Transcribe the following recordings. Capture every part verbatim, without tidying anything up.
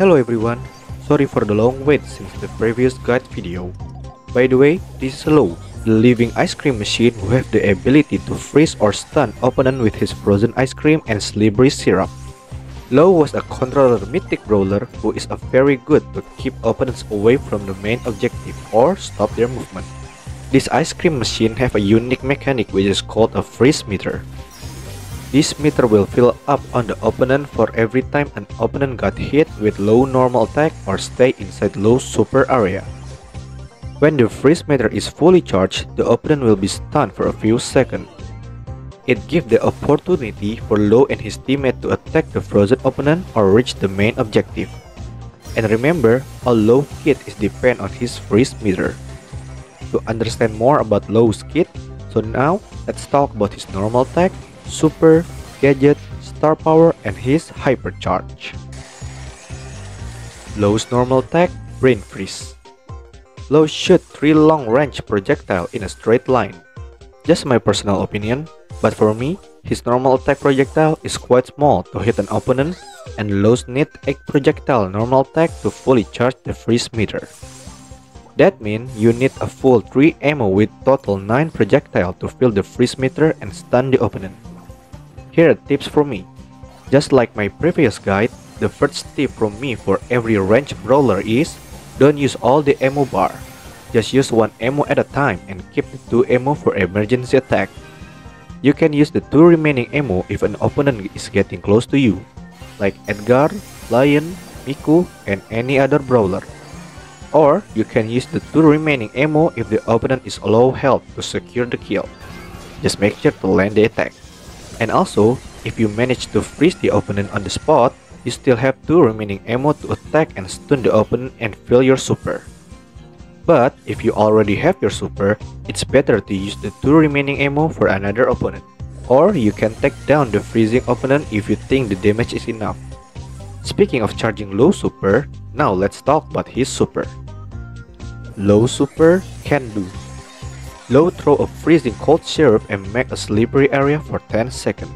Hello everyone, sorry for the long wait since the previous guide video. By the way, this is Lou, the living ice cream machine who have the ability to freeze or stun opponent with his frozen ice cream and slippery syrup. Lou was a controller mythic brawler who is a very good to keep opponents away from the main objective or stop their movement. This ice cream machine have a unique mechanic which is called a freeze meter. This meter will fill up on the opponent for every time an opponent got hit with Lou normal attack or stay inside Lou's super area. When the freeze meter is fully charged, the opponent will be stunned for a few seconds. It gives the opportunity for Lou and his teammate to attack the frozen opponent or reach the main objective. And remember, all Lou kit is depend on his freeze meter. To understand more about Lou's kit, so now let's talk about his normal attack, super, gadget, star power, and his hypercharge. Lou's normal attack, Brain Freeze. Lou shoot three long-range projectile in a straight line. Just my personal opinion, but for me, his normal attack projectile is quite small to hit an opponent, and Lou's need eight projectile normal attack to fully charge the freeze meter. That means you need a full three ammo with total nine projectile to fill the freeze meter and stun the opponent. Here are tips for me. Just like my previous guide, the first tip from me for every range brawler is: don't use all the ammo bar, just use one ammo at a time and keep the two ammo for emergency attack. You can use the two remaining ammo if an opponent is getting close to you, like Edgar, Lion, Miku, and any other brawler. Or you can use the two remaining ammo if the opponent is low health to secure the kill. Just make sure to land the attack. And also, if you manage to freeze the opponent on the spot, you still have two remaining ammo to attack and stun the opponent and fill your super. But if you already have your super, it's better to use the two remaining ammo for another opponent. Or you can take down the freezing opponent if you think the damage is enough. Speaking of charging Lou super, now let's talk about his super. Lou super, Can Do. Lou throw a freezing cold syrup and make a slippery area for ten seconds.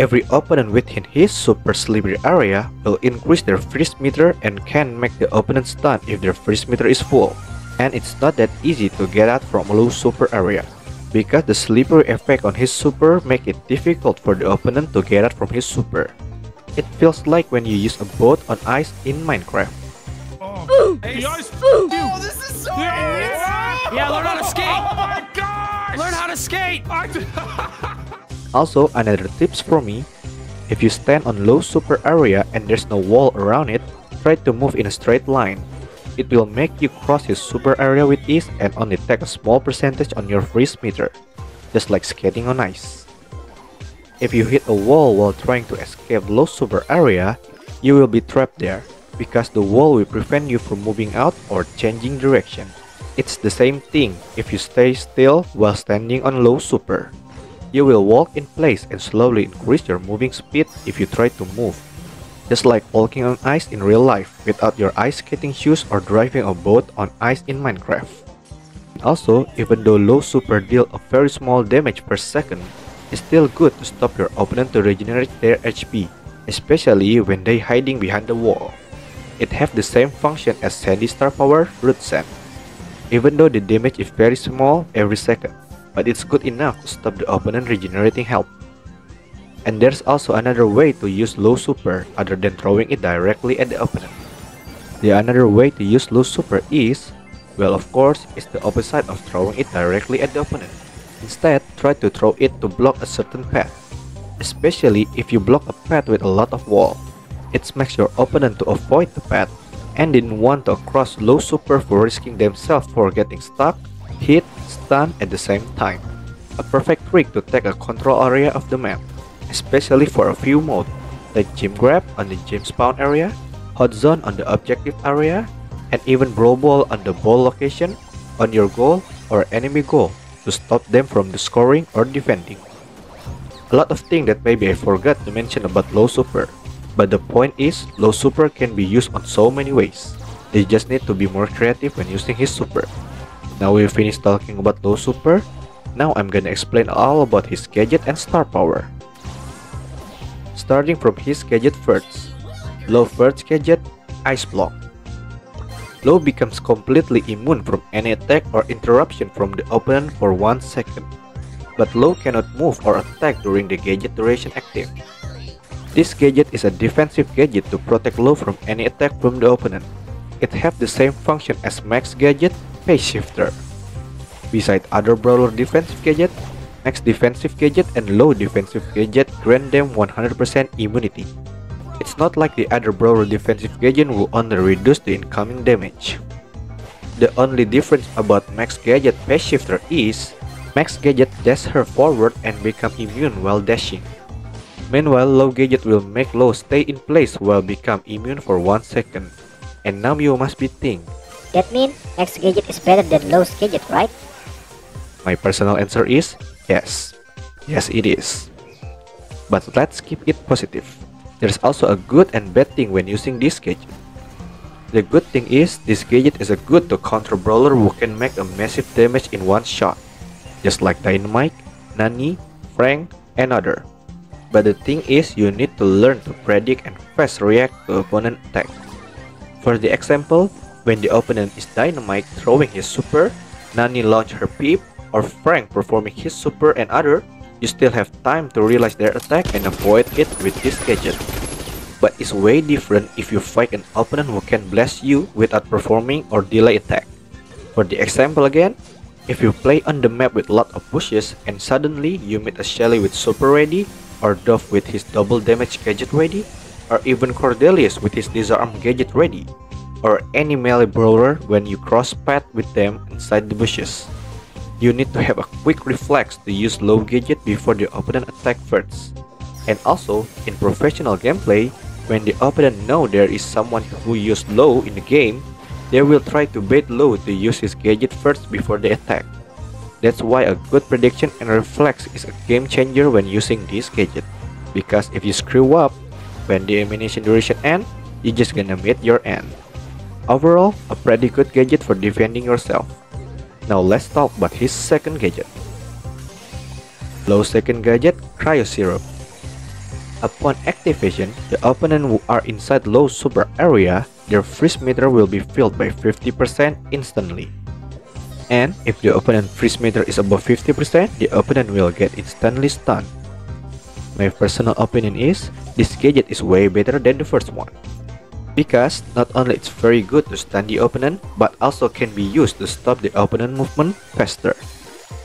Every opponent within his super slippery area will increase their freeze meter and can make the opponent stun if their freeze meter is full. And it's not that easy to get out from Lou's super area, because the slippery effect on his super make it difficult for the opponent to get out from his super. It feels like when you use a boat on ice in Minecraft. Oh, hey, ice. Oh, this is so yeah. yeah, learn how to skate! Oh my gosh! Learn how to skate! Also, another tips for me, if you stand on low super area and there's no wall around it, try to move in a straight line. It will make you cross his super area with ease and only take a small percentage on your freeze meter, just like skating on ice. If you hit a wall while trying to escape Lou's super area, you will be trapped there, because the wall will prevent you from moving out or changing direction. It's the same thing if you stay still while standing on Lou's super. You will walk in place and slowly increase your moving speed if you try to move. Just like walking on ice in real life without your ice skating shoes or driving a boat on ice in Minecraft. Also, even though Lou's super deal a very small damage per second, it's still good to stop your opponent to regenerate their H P, especially when they hiding behind the wall. It have the same function as Sandy's star power, Root Sand. Even though the damage is very small every second, but it's good enough to stop the opponent regenerating health. And there's also another way to use Lou super other than throwing it directly at the opponent. The another way to use Lou super is, well of course, it's the opposite of throwing it directly at the opponent. Instead, try to throw it to block a certain path. Especially if you block a path with a lot of wall, it makes your opponent to avoid the path and didn't want to cross Lou super for risking themselves for getting stuck, hit, stun at the same time. A perfect trick to take a control area of the map, especially for a few modes like Gym Grab on the gym spawn area, Hot Zone on the objective area, and even Brawl Ball on the ball location, on your goal or enemy goal, to stop them from the scoring or defending. A lot of things that maybe I forgot to mention about Lou super, but the point is Lou super can be used on so many ways. They just need to be more creative when using his super. Now we finished talking about Lou super, now I'm gonna explain all about his gadget and star power. Starting from his gadget first. Lou first gadget, Ice Block. Lou becomes completely immune from any attack or interruption from the opponent for one second, but Lou cannot move or attack during the gadget duration active. This gadget is a defensive gadget to protect Lou from any attack from the opponent. It has the same function as Max gadget, Pace Shifter. Beside other Brawler defensive gadget, Max defensive gadget and Lou defensive gadget grant them one hundred percent immunity. It's not like the other Brawler defensive gadget will only reduce the incoming damage. The only difference about Max gadget Pace Shifter is, Max gadget dashes her forward and becomes immune while dashing. Meanwhile, Lou gadget will make Lou stay in place while become immune for one second. And now you must be thinking, that means Max gadget is better than Lou's gadget, right? My personal answer is yes. Yes it is. But let's keep it positive. There's also a good and bad thing when using this gadget. The good thing is, this gadget is a good to counter Brawler who can make a massive damage in one shot, just like Dynamike, Nani, Frank, and other. But the thing is, you need to learn to predict and fast react to opponent attack. For the example, when the opponent is Dynamike throwing his super, Nani launch her peep, or Frank performing his super and other, you still have time to realize their attack and avoid it with this gadget. But it's way different if you fight an opponent who can blast you without performing or delay attack. For the example again, if you play on the map with lot of pushes and suddenly you meet a Shelly with super ready, or Dov with his double damage gadget ready, or even Cordelius with his disarm gadget ready, or any melee brawler when you cross path with them inside the bushes. You need to have a quick reflex to use Lou gadget before the opponent attack first. And also, in professional gameplay, when the opponent know there is someone who used Lou in the game, they will try to bait Lou to use his gadget first before they attack. That's why a good prediction and reflex is a game changer when using this gadget. Because if you screw up, when the elimination duration ends, you're just gonna meet your end. Overall, a pretty good gadget for defending yourself. Now let's talk about his second gadget. Lou's second gadget, Cryo Syrup. Upon activation, the opponent who are inside Lou's super area, their freeze meter will be filled by fifty percent instantly. And if the opponent freeze meter is above fifty percent, the opponent will get instantly stunned. My personal opinion is, this gadget is way better than the first one. Because not only it's very good to stun the opponent, but also can be used to stop the opponent movement faster.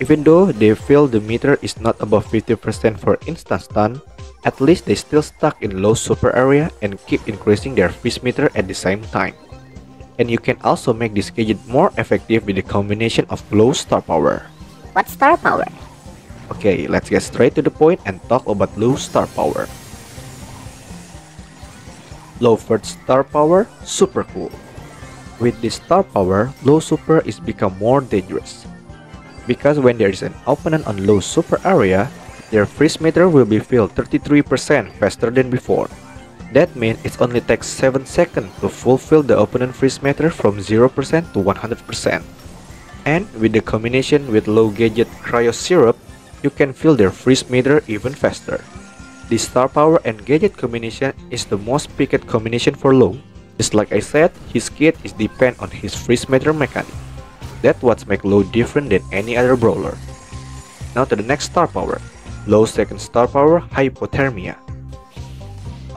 Even though they feel the meter is not above fifty percent for instant stun, at least they still stuck in low super area and keep increasing their freeze meter at the same time. And you can also make this gadget more effective with the combination of Lou star power. What star power? Okay, let's get straight to the point and talk about Lou star power. Lou's first star power, Supercool. With this star power, Lou's super is become more dangerous. Because when there is an opponent on Lou's super area, their freeze meter will be filled thirty-three percent faster than before. That means it only takes seven seconds to fulfill the opponent freeze meter from zero percent to one hundred percent. And with the combination with Lou gadget Cryo Syrup, you can fill their freeze meter even faster. This star power and gadget combination is the most picked combination for Lou. Just like I said, his kit is depend on his freeze meter mechanic. That's what makes Lou different than any other brawler. Now to the next star power. Lou's second star power, Hypothermia.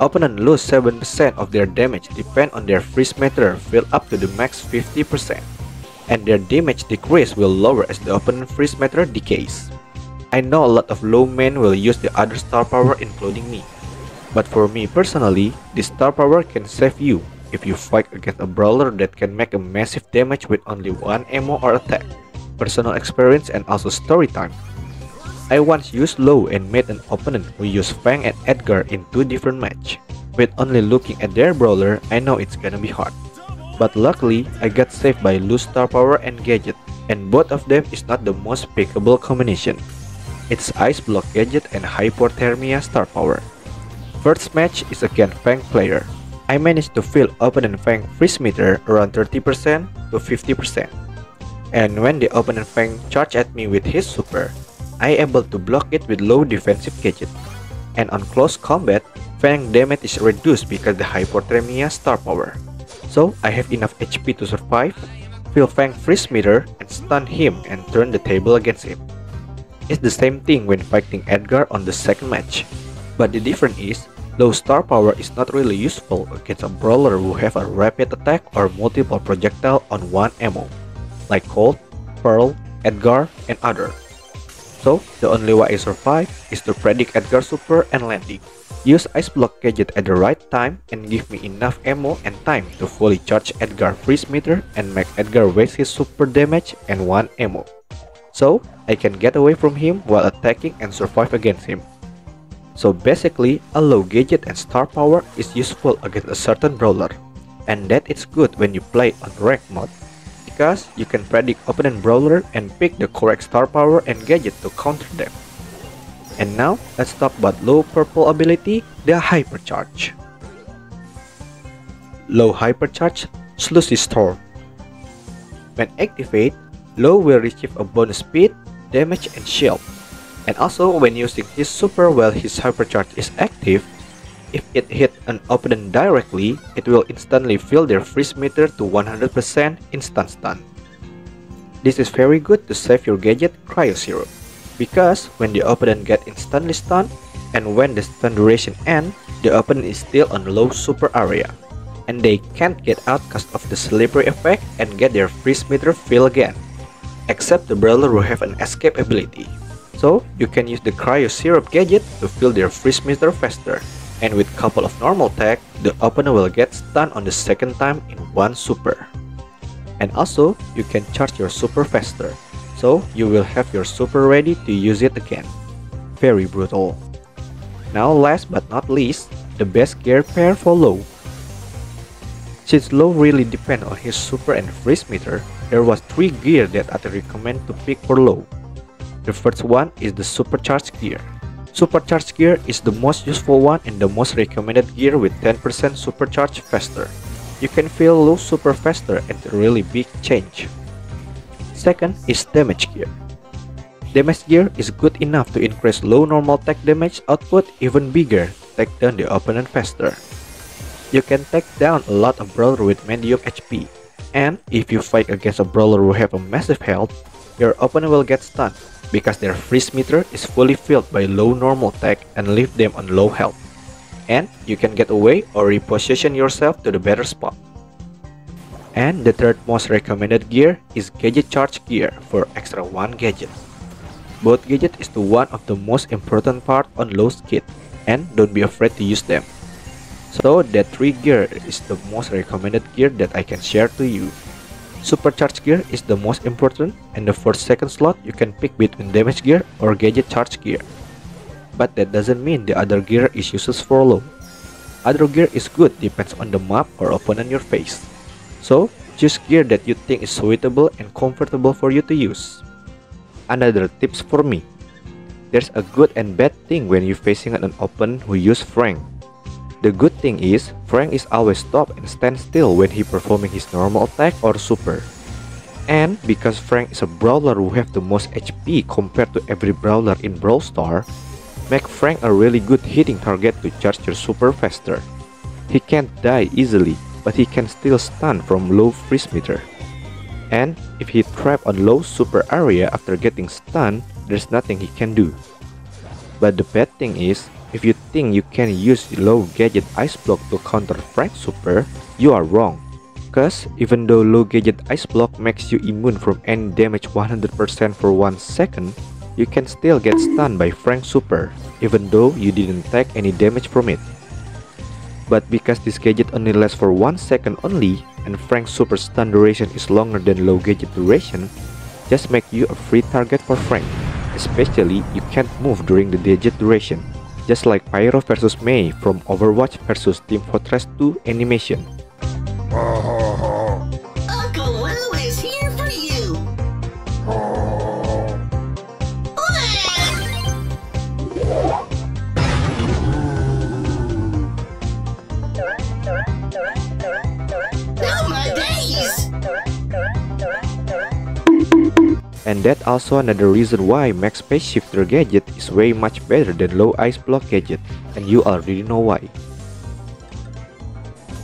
Opponent lose seven percent of their damage depend on their freeze meter filled up to the max fifty percent. And their damage decrease will lower as the opponent freeze meter decays. I know a lot of Lou men will use the other star power including me. But for me personally, this star power can save you if you fight against a brawler that can make a massive damage with only one ammo or attack. Personal experience and also story time. I once used Lou and made an opponent who used Fang and Edgar in two different matches. With only looking at their brawler, I know it's gonna be hard. But luckily, I got saved by Lou's star power and gadget. And both of them is not the most pickable combination. It's Ice Block gadget and Hypothermia star power. First match is against Fang player. I managed to fill opponent Fang freeze meter around thirty percent to fifty percent. And when the opponent Fang charged at me with his super, I able to block it with Lou defensive gadget. And on close combat, Fang damage is reduced because the Hypothermia star power. so I have enough H P to survive, feel Fang freeze meter and stun him and turn the table against him. It's the same thing when fighting Edgar on the second match, but the difference is, Lou's star power is not really useful against a brawler who have a rapid attack or multiple projectile on one ammo, like Colt, Pearl, Edgar, and others. So, the only way I survive is to predict Edgar's super and landing, use Ice Block gadget at the right time and give me enough ammo and time to fully charge Edgar freeze meter and make Edgar waste his super damage and one ammo, so I can get away from him while attacking and survive against him. So basically, a low gadget and star power is useful against a certain brawler, and that is good when you play on rank mode, because you can predict opponent brawler and pick the correct star power and gadget to counter them. And now, let's talk about Lou purple ability, the Hypercharge. Lou Hypercharge, Slushie Storm. When activate, Lou will receive a bonus speed, damage, and shield. And also, when using his super while his hypercharge is active, if it hit an opponent directly, it will instantly fill their freeze meter to one hundred percent instant stun. This is very good to save your gadget Cryo Syrup, because when the opponent get instantly stunned, and when the stun duration ends, the opponent is still on low super area, and they can't get out because of the slippery effect and get their freeze meter filled again, except the brawler will have an escape ability. So, you can use the Cryo Syrup gadget to fill their freeze meter faster, and with couple of normal tech, the opponent will get stunned on the second time in one super. And also, you can charge your super faster, so you will have your super ready to use it again. Very brutal. Now last but not least, the best gear pair for Lou. Since Lou really depends on his super and freeze meter, there was three gear that I recommend to pick for Lou. The first one is the Supercharged gear. Supercharged gear is the most useful one and the most recommended gear with ten percent supercharge faster. You can feel low super faster and a really big change. Second is Damage gear. Damage gear is good enough to increase low normal tech damage output even bigger to take down the opponent faster. You can take down a lot of brawler with medium H P, and if you fight against a brawler who have a massive health, your opponent will get stunned, because their freeze meter is fully filled by low normal tech and leave them on low health, and you can get away or reposition yourself to the better spot. And the third most recommended gear is Gadget Charge gear for extra one gadget. Both gadget is the one of the most important part on Lou's kit, and don't be afraid to use them. So that three gear is the most recommended gear that I can share to you. Supercharge gear is the most important, and the first second slot you can pick between damage gear or gadget charge gear. But that doesn't mean the other gear is useless for Lou. Other gear is good depends on the map or opponent you face. So choose gear that you think is suitable and comfortable for you to use. Another tips for me. There's a good and bad thing when you're facing an opponent who use Frank. The good thing is, Frank is always stop and stand still when he performing his normal attack or super. And because Frank is a brawler who have the most H P compared to every brawler in Brawl Stars, make Frank a really good hitting target to charge your super faster. He can't die easily, but he can still stun from low freeze meter. And if he trapped on low super area after getting stunned, there's nothing he can do. But the bad thing is, if you think you can use Lou gadget Ice Block to counter Frank's super, you are wrong. Cause even though Lou gadget Ice Block makes you immune from any damage one hundred percent for one second, you can still get stunned by Frank's super, even though you didn't take any damage from it. But because this gadget only lasts for one second only, and Frank's super stun duration is longer than Lou gadget duration, just make you a free target for Frank, especially you can't move during the gadget duration. Just like Pyro versus Mei from Overwatch versus Team Fortress two animation. Uncle Lou is here for you. Oh my days! And that also another reason why max space shifter gadget is way much better than Lou Ice Block gadget, and you already know why.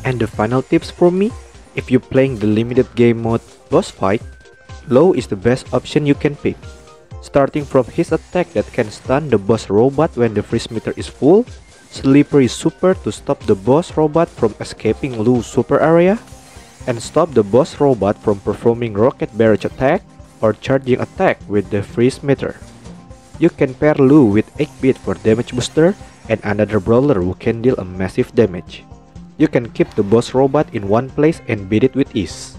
And the final tips from me, If you're playing the limited game mode boss fight, Lou is the best option you can pick. Starting from his attack that can stun the boss robot when the freeze meter is full, Slippery Super to stop the boss robot from escaping Lou's super area, and stop the boss robot from performing rocket barrage attack or charging attack with the freeze meter. You can pair Lou with eight bit for damage booster and another brawler who can deal a massive damage. You can keep the boss robot in one place and beat it with ease.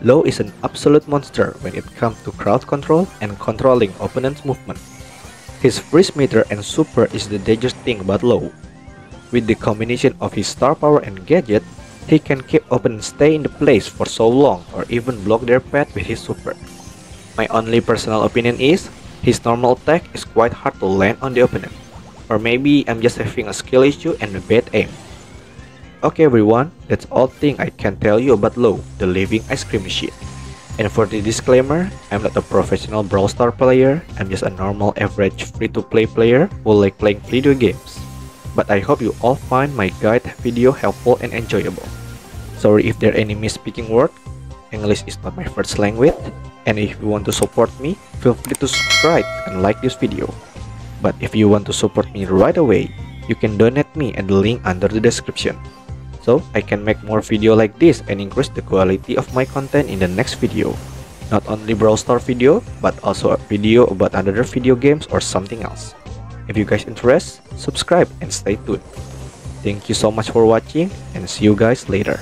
Lou is an absolute monster when it comes to crowd control and controlling opponent's movement. His freeze meter and super is the dangerous thing about Lou. With the combination of his star power and gadget, he can keep opponents stay in the place for so long or even block their path with his super. My only personal opinion is, his normal attack is quite hard to land on the opponent. Or maybe I'm just having a skill issue and a bad aim. Okay everyone, that's all thing I can tell you about Lou, the living ice cream machine. And for the disclaimer, I'm not a professional Brawl Star player, I'm just a normal average free-to-play player who like playing video games. But I hope you all find my guide video helpful and enjoyable. Sorry if there are any misspeaking words, English is not my first language, and if you want to support me, feel free to subscribe and like this video. But if you want to support me right away, you can donate me at the link under the description. So I can make more video like this and increase the quality of my content in the next video. Not only Brawl Star video, but also a video about another video games or something else. If you guys interest, subscribe and stay tuned. Thank you so much for watching and see you guys later.